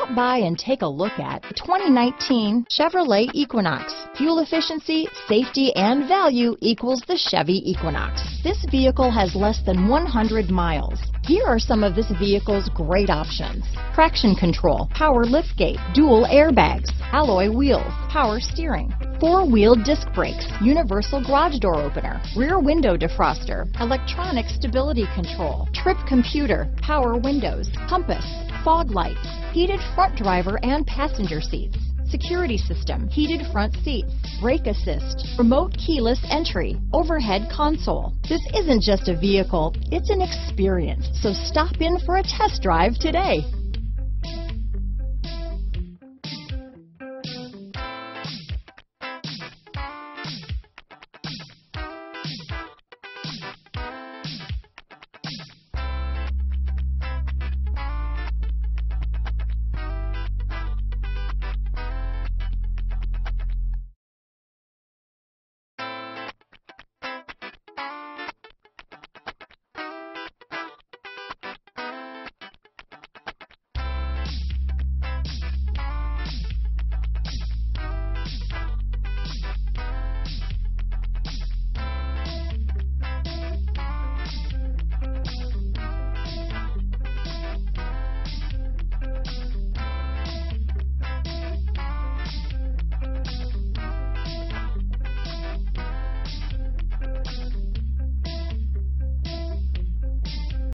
Stop by and take a look at the 2019 Chevrolet Equinox. Fuel efficiency, safety, and value equals the Chevy Equinox. This vehicle has less than 100 miles. Here are some of this vehicle's great options: traction control, power liftgate, dual airbags, alloy wheels, power steering, four-wheel disc brakes, universal garage door opener, rear window defroster, electronic stability control, trip computer, power windows, compass, fog lights, heated front driver and passenger seats, security system, heated front seats, brake assist, remote keyless entry, overhead console. This isn't just a vehicle, it's an experience. So stop in for a test drive today.